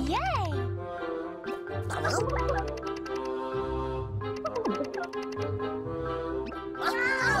Yay!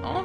Hein?